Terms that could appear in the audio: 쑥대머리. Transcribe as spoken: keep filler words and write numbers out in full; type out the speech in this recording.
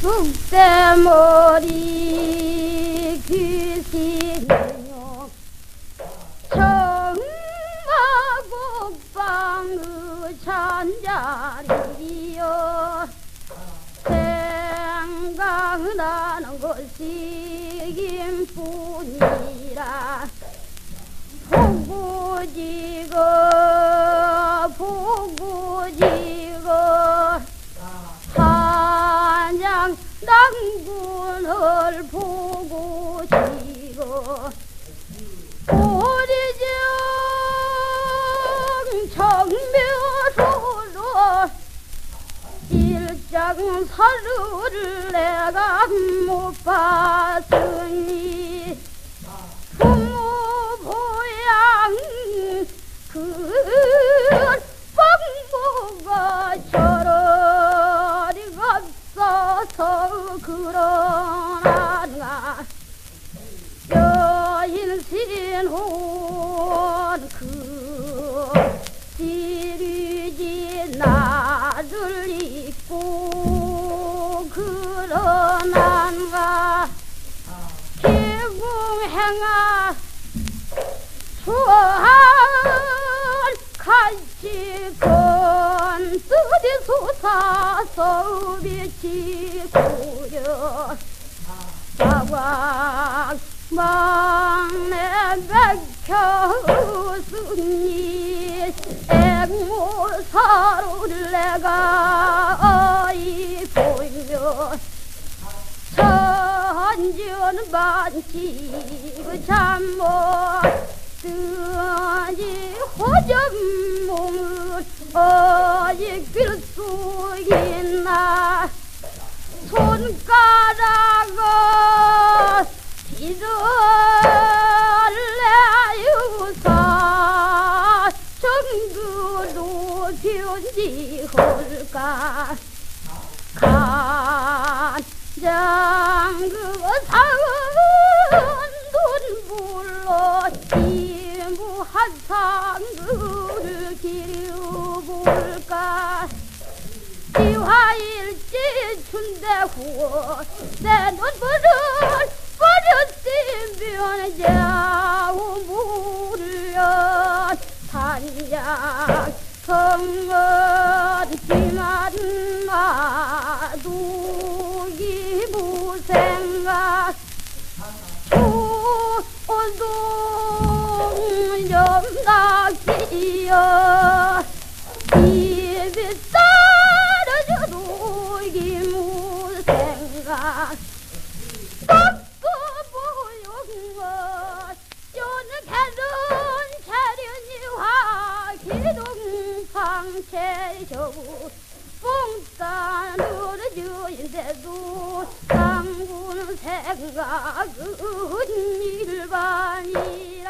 쑥대머리 귀신이여 청마국방의 잔자리여 생각나는 것이 임뿐이라 보구지거 보구지거 한양 당군을 보고지고 오리정 정묘로로 일장사루를 내가 못 봤으니 부모 보양 그 방모가 그러나 여인신혼 그 지리지 나를 잊고 그러난가 기궁행아 수한 같이 건뜨디 소사서 비치구려 자왕 막내 백혀 승리 앵무사로를 내가 어이 보이며 천지원 반칙 잠 못 뜨지 호접몽을 어이 길수 있나 손가락을 비둘레유사 정구로 변지할까 간장 그 사은 돈불로 지무 한상을 기려볼까 지화일지 춘대후 내 눈물을 버렸으면 야우물려 단장 성은 비만 마두기 무생각 초온동 염락이여 입이 떨어져도 이 무생각 꺾어보용어 요는개는 차륜이화 기동상체저우 뽕따누르 주인데도 당군 생각은 일반이